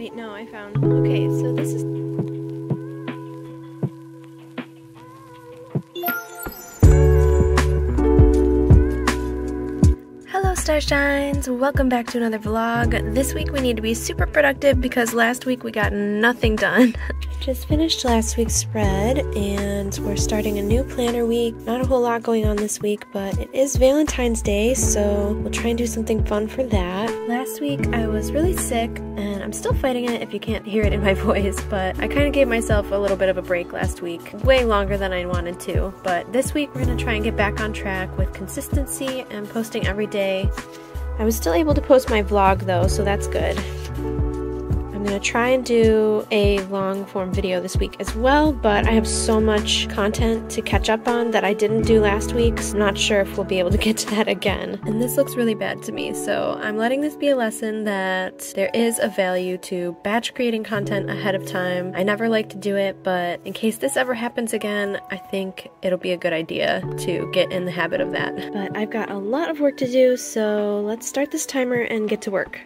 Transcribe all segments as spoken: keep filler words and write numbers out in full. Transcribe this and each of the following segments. Wait, no, I found. Okay, so this is. Hello, Starshines! Welcome back to another vlog. This week we need to be super productive because last week we got nothing done. Just finished last week's spread and we're starting a new planner week. Not a whole lot going on this week, but it is Valentine's Day, so we'll try and do something fun for that. Last week I was really sick and I'm still fighting it if you can't hear it in my voice, but I kind of gave myself a little bit of a break last week. Way longer than I wanted to, but this week we're going to try and get back on track with consistency and posting every day. I was still able to post my vlog though, so that's good. I'm going to try and do a long form video this week as well, but I have so much content to catch up on that I didn't do last week, so I'm not sure if we'll be able to get to that again. And this looks really bad to me, so I'm letting this be a lesson that there is a value to batch creating content ahead of time. I never like to do it, but in case this ever happens again, I think it'll be a good idea to get in the habit of that. But I've got a lot of work to do, so let's start this timer and get to work.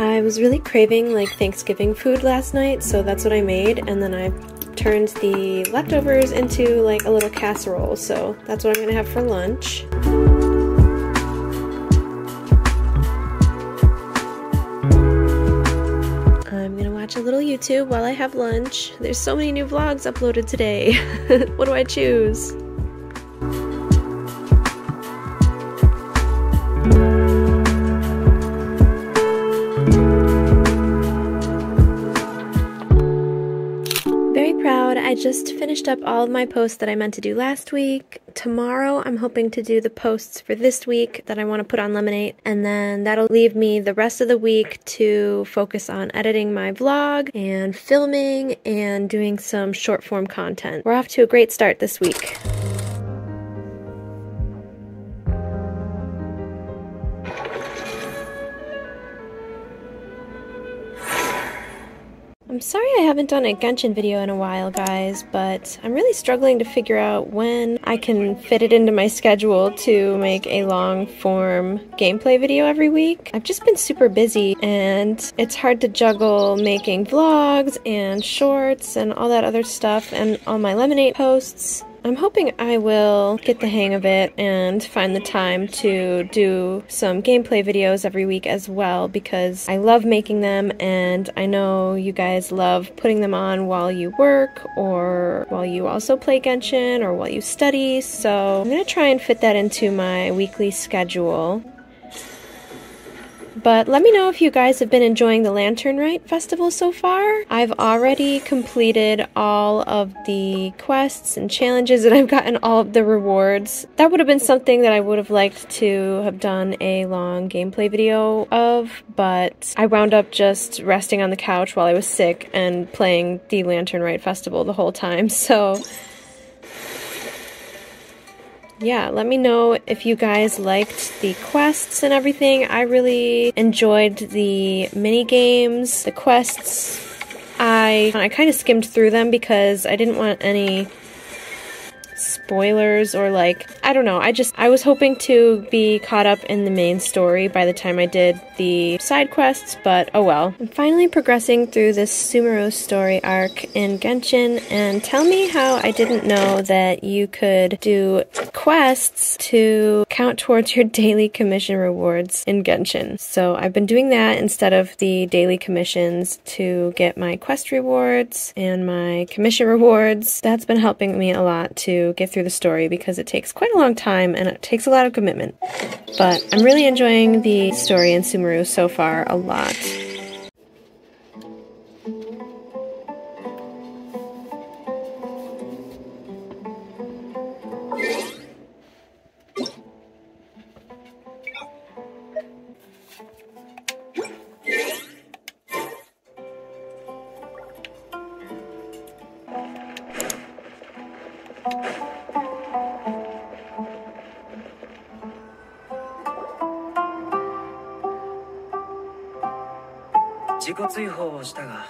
I was really craving like Thanksgiving food last night, so that's what I made, and then I turned the leftovers into like a little casserole, so that's what I'm gonna have for lunch. I'm gonna watch a little YouTube while I have lunch. There's so many new vlogs uploaded today. What do I choose? I just finished up all of my posts that I meant to do last week. Tomorrow I'm hoping to do the posts for this week that I want to put on Lemon eight, and then that'll leave me the rest of the week to focus on editing my vlog and filming and doing some short form content. We're off to a great start this week. I'm sorry I haven't done a Genshin video in a while, guys, but I'm really struggling to figure out when I can fit it into my schedule to make a long-form gameplay video every week. I've just been super busy, and it's hard to juggle making vlogs and shorts and all that other stuff and all my Lemon eight posts. I'm hoping I will get the hang of it and find the time to do some gameplay videos every week as well, because I love making them and I know you guys love putting them on while you work or while you also play Genshin or while you study, so I'm going to try and fit that into my weekly schedule. But let me know if you guys have been enjoying the Lantern Rite Festival so far. I've already completed all of the quests and challenges and I've gotten all of the rewards. That would have been something that I would have liked to have done a long gameplay video of, but I wound up just resting on the couch while I was sick and playing the Lantern Rite Festival the whole time, so... yeah, let me know if you guys liked the quests and everything. I really enjoyed the mini games, the quests. I I kind of skimmed through them because I didn't want any spoilers or like, I don't know, I just, I was hoping to be caught up in the main story by the time I did the side quests, but oh well. I'm finally progressing through this Sumeru story arc in Genshin, and tell me how I didn't know that you could do quests to count towards your daily commission rewards in Genshin. So I've been doing that instead of the daily commissions to get my quest rewards and my commission rewards. That's been helping me a lot to get through the story because it takes quite a long time and it takes a lot of commitment. But I'm really enjoying the story in Sumeru so far a lot. 自己追放をしたが、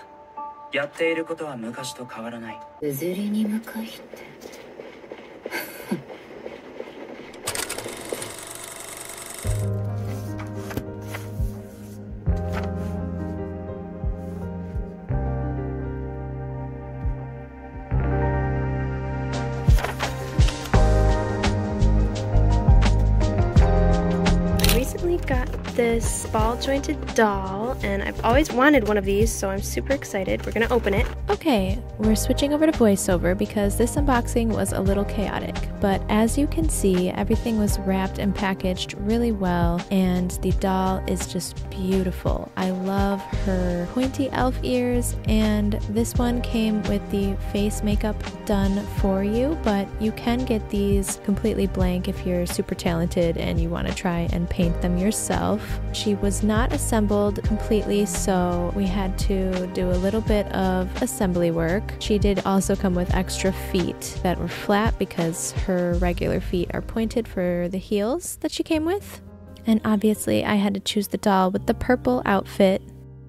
やっていることは昔と変わらない。うずりに向かいって。This ball jointed doll, and I've always wanted one of these, so I'm super excited. We're gonna open it. Okay, we're switching over to voiceover because this unboxing was a little chaotic, but as you can see, everything was wrapped and packaged really well, and the doll is just beautiful. I love her pointy elf ears, and this one came with the face makeup done for you, but you can get these completely blank if you're super talented and you want to try and paint them yourself. She was not assembled completely, so we had to do a little bit of assembly work. She did also come with extra feet that were flat because her regular feet are pointed for the heels that she came with. And obviously I had to choose the doll with the purple outfit.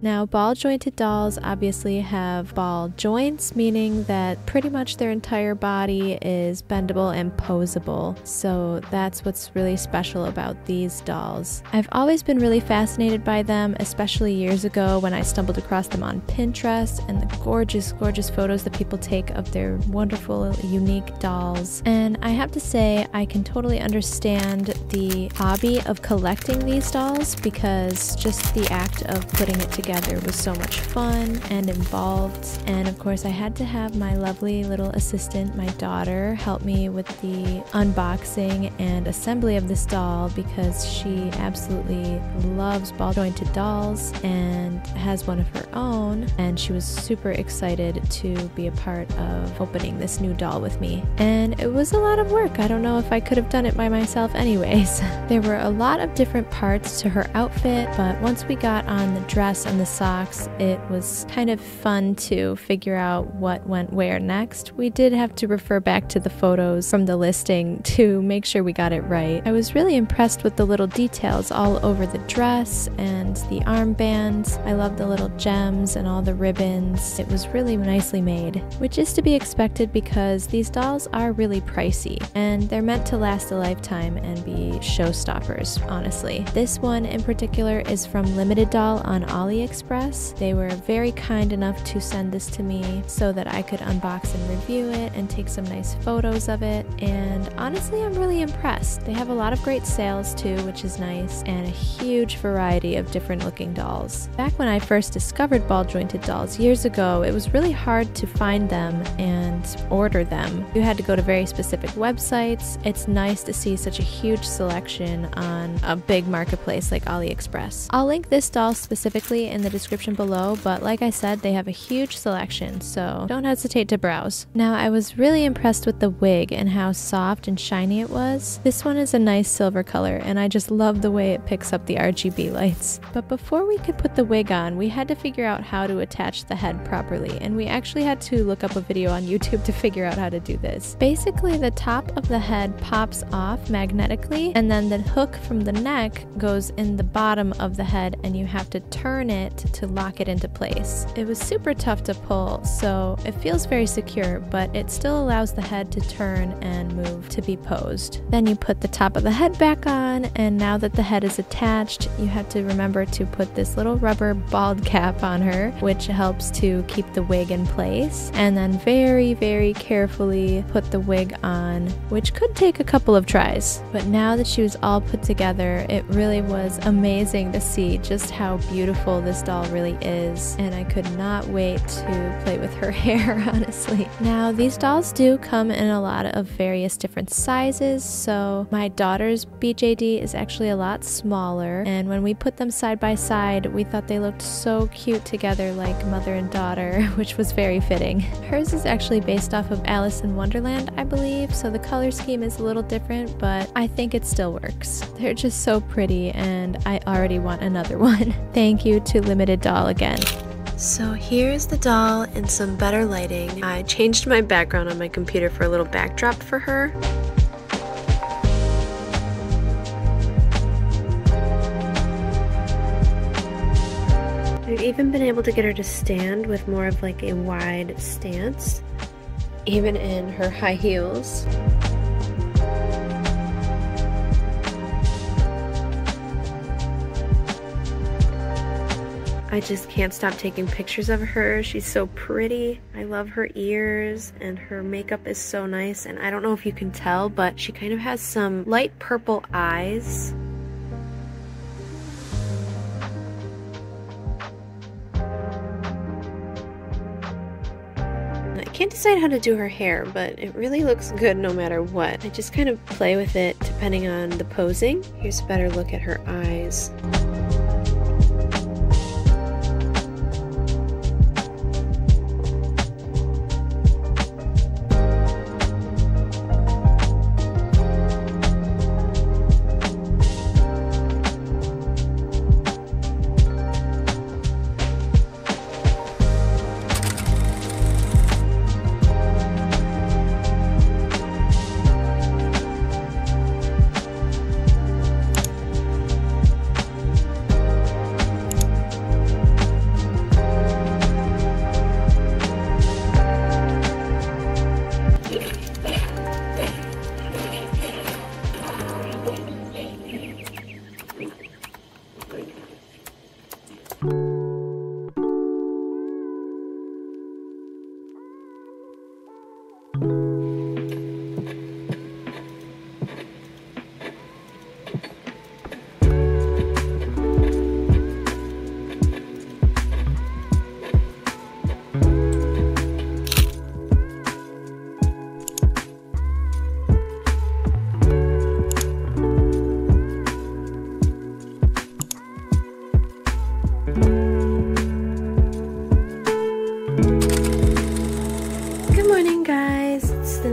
Now, ball jointed dolls obviously have ball joints, meaning that pretty much their entire body is bendable and posable. So that's what's really special about these dolls. I've always been really fascinated by them, especially years ago when I stumbled across them on Pinterest and the gorgeous, gorgeous photos that people take of their wonderful, unique dolls. And I have to say, I can totally understand the hobby of collecting these dolls, because just the act of putting it together Together was so much fun and involved. And of course I had to have my lovely little assistant, my daughter, help me with the unboxing and assembly of this doll, because she absolutely loves ball jointed dolls and has one of her own, and she was super excited to be a part of opening this new doll with me. And it was a lot of work. I don't know if I could have done it by myself anyways. There were a lot of different parts to her outfit, but once we got on the dress and the socks, it was kind of fun to figure out what went where next. We did have to refer back to the photos from the listing to make sure we got it right. I was really impressed with the little details all over the dress and the armbands. I love the little gems and all the ribbons. It was really nicely made, which is to be expected because these dolls are really pricey and they're meant to last a lifetime and be showstoppers, honestly. This one in particular is from Limited Doll on AliExpress. They were very kind enough to send this to me so that I could unbox and review it and take some nice photos of it, and honestly I'm really impressed. They have a lot of great sales too, which is nice, and a huge variety of different looking dolls. Back when I first discovered ball jointed dolls years ago, it was really hard to find them and order them. You had to go to very specific websites. It's nice to see such a huge selection on a big marketplace like AliExpress. I'll link this doll specifically in the description below, but like I said, they have a huge selection, so don't hesitate to browse. Now, I was really impressed with the wig and how soft and shiny it was. This one is a nice silver color, and I just love the way it picks up the R G B lights. But before we could put the wig on, we had to figure out how to attach the head properly, and we actually had to look up a video on YouTube to figure out how to do this. Basically, the top of the head pops off magnetically, and then the hook from the neck goes in the bottom of the head, and you have to turn Turn it to lock it into place. It was super tough to pull, so it feels very secure, but it still allows the head to turn and move to be posed. Then you put the top of the head back on, and now that the head is attached, you have to remember to put this little rubber bald cap on her, which helps to keep the wig in place, and then very, very carefully put the wig on, which could take a couple of tries. But now that she was all put together, it really was amazing to see just how beautiful this doll really is, and I could not wait to play with her hair, honestly. Now, these dolls do come in a lot of various different sizes, so my daughter's B J D is actually a lot smaller, and when we put them side by side, we thought they looked so cute together, like mother and daughter, which was very fitting. Hers is actually based off of Alice in Wonderland, I believe, so the color scheme is a little different, but I think it still works. They're just so pretty, and I already want another one. Thank you to Limited Doll again. So here's the doll in some better lighting. I changed my background on my computer for a little backdrop for her. I've even been able to get her to stand with more of like a wide stance, even in her high heels. I just can't stop taking pictures of her. She's so pretty. I love her ears and her makeup is so nice. And I don't know if you can tell, but she kind of has some light purple eyes. I can't decide how to do her hair, but it really looks good no matter what. I just kind of play with it depending on the posing. Here's a better look at her eyes.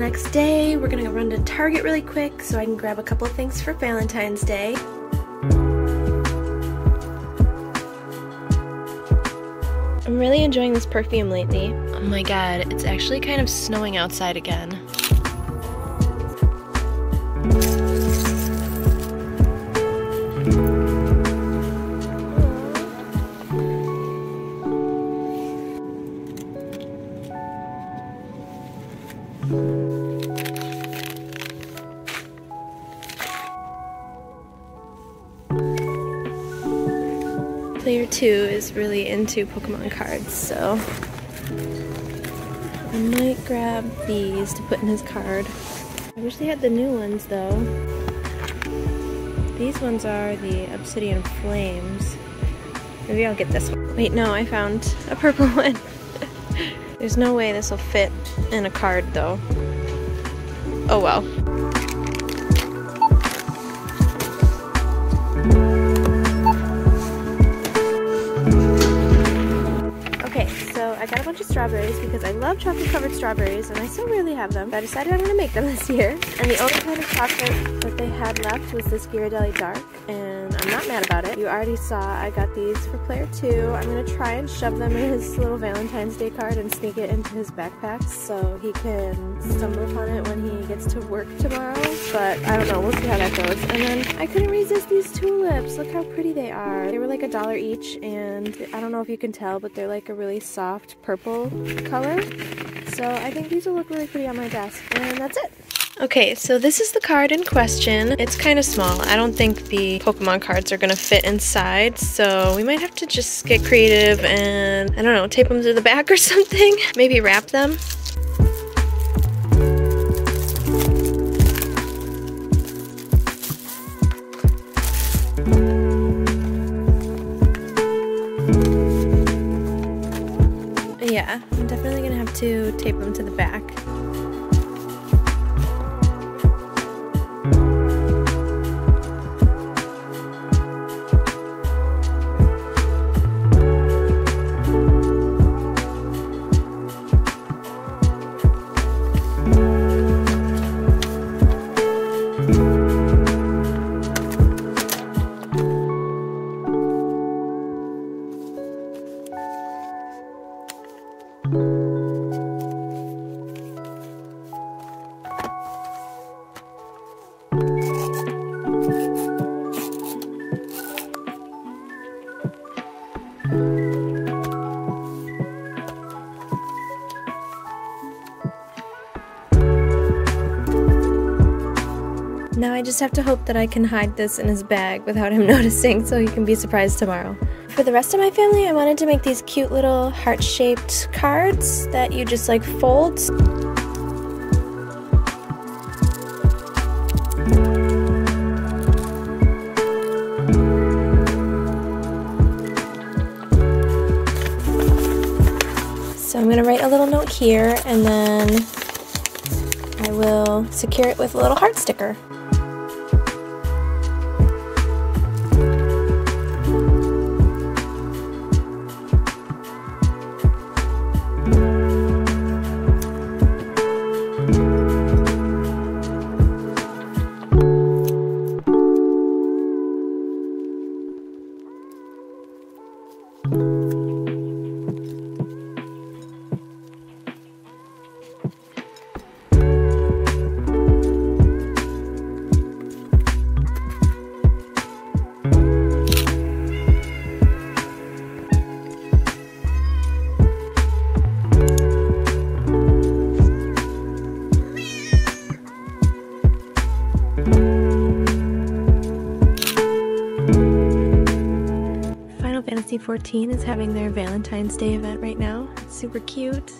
Next day, we're gonna go run to Target really quick so I can grab a couple things for Valentine's Day. I'm really enjoying this perfume lately. Oh my god, it's actually kind of snowing outside again. Player two is really into Pokemon cards, so I might grab these to put in his card. I wish they had the new ones though. These ones are the Obsidian Flames. Maybe I'll get this one. Wait, no, I found a purple one. There's no way this will fit in a card though. Oh well. I got a bunch of strawberries because I love chocolate covered strawberries and I still really have them. But I decided I'm going to make them this year. And the only kind of chocolate that they had left was this Ghirardelli Dark, and I'm not mad about it. You already saw I got these for player two. I'm going to try and shove them in his little Valentine's Day card and sneak it into his backpack so he can stumble upon it when he gets to work tomorrow. But I don't know, we'll see how that goes. And then I couldn't resist these tulips. Look how pretty they are. They were like a dollar each, and I don't know if you can tell, but they're like a really soft purple color, so I think these will look really pretty on my desk, and that's it. Okay, so this is the card in question. It's kind of small. I don't think the Pokemon cards are going to fit inside, so we might have to just get creative and, I don't know, tape them to the back or something? Maybe wrap them? Yeah, I'm definitely gonna have to tape them to the back. Now I just have to hope that I can hide this in his bag without him noticing so he can be surprised tomorrow. For the rest of my family, I wanted to make these cute little heart-shaped cards that you just like fold. So I'm gonna write a little note here and then I will secure it with a little heart sticker. fourteen is having their Valentine's Day event right now. It's super cute.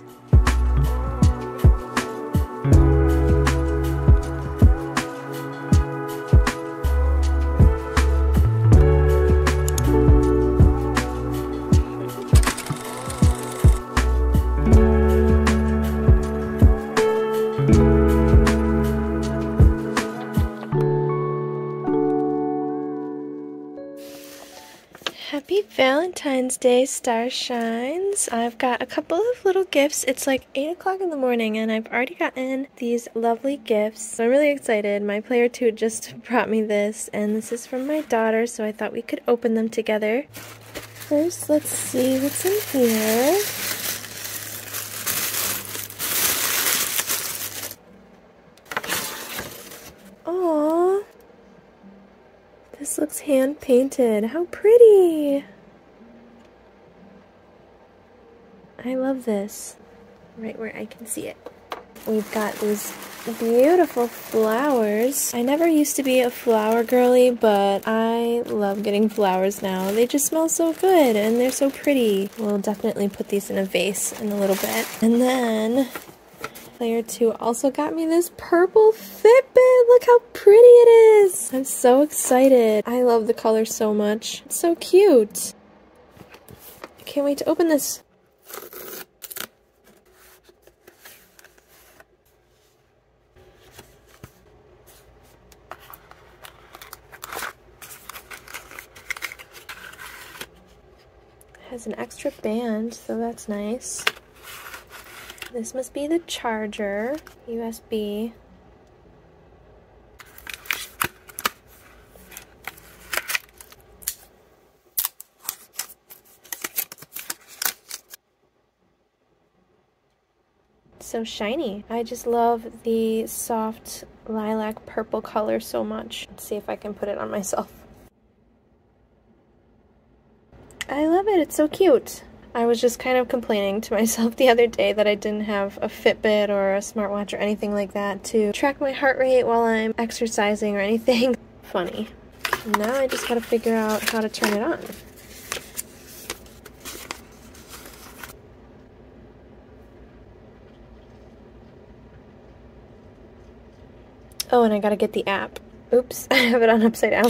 Happy Valentine's Day, Starshines. I've got a couple of little gifts. It's like eight o'clock in the morning and I've already gotten these lovely gifts. I'm really excited. My player two just brought me this and this is from my daughter, so I thought we could open them together. First, let's see what's in here. This looks hand-painted. How pretty! I love this. Right where I can see it. We've got these beautiful flowers. I never used to be a flower girly, but I love getting flowers now. They just smell so good and they're so pretty. We'll definitely put these in a vase in a little bit. And then player two also got me this purple Fitbit. Look how pretty it is. I'm so excited. I love the color so much. It's so cute. I can't wait to open this. It has an extra band, so that's nice. This must be the charger, U S B. So shiny. I just love the soft lilac purple color so much. Let's see if I can put it on myself. I love it, it's so cute. I was just kind of complaining to myself the other day that I didn't have a Fitbit or a smartwatch or anything like that to track my heart rate while I'm exercising or anything. Funny. Now I just gotta figure out how to turn it on. Oh, and I gotta get the app. Oops, I have it on upside down.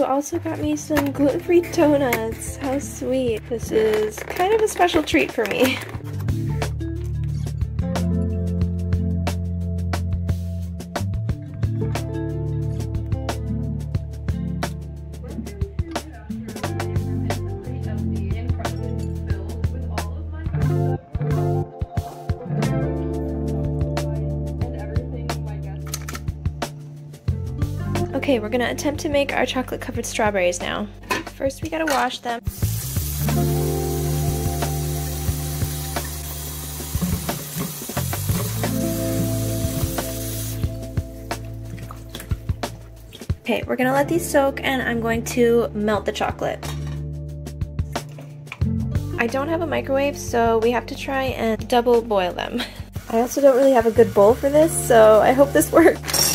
Sumeru also got me some gluten-free donuts. How sweet. This is kind of a special treat for me. Okay, we're gonna attempt to make our chocolate covered strawberries now. First, we gotta wash them. Okay, we're gonna let these soak and I'm going to melt the chocolate. I don't have a microwave, so we have to try and double boil them. I also don't really have a good bowl for this, so I hope this works.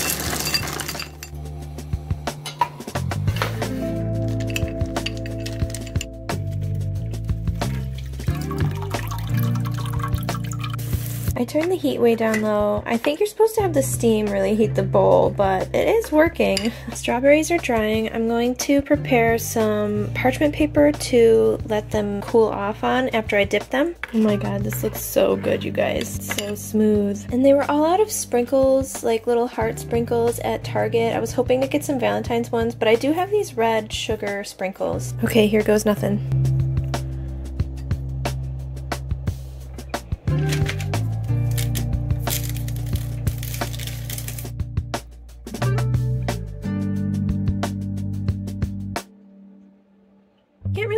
I turned the heat way down low. I think you're supposed to have the steam really heat the bowl, but it is working. Strawberries are drying. I'm going to prepare some parchment paper to let them cool off on after I dip them. Oh my god, this looks so good, you guys. It's so smooth. And they were all out of sprinkles, like little heart sprinkles at Target. I was hoping to get some Valentine's ones, but I do have these red sugar sprinkles. Okay, here goes nothing.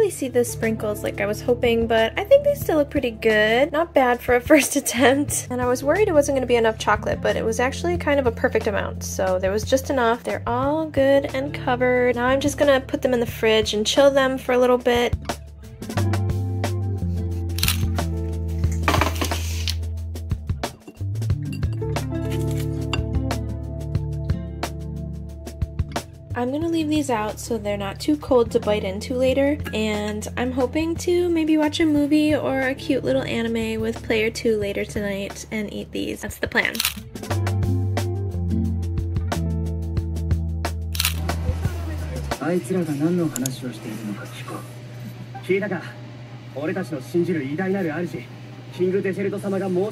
See the sprinkles like I was hoping, but I think they still look pretty good. Not bad for a first attempt. And I was worried it wasn't going to be enough chocolate, but it was actually kind of a perfect amount. So there was just enough. They're all good and covered. Now I'm just going to put them in the fridge and chill them for a little bit. I'm gonna leave these out so they're not too cold to bite into later, and I'm hoping to maybe watch a movie or a cute little anime with Play or Two later tonight and eat these. That's the plan.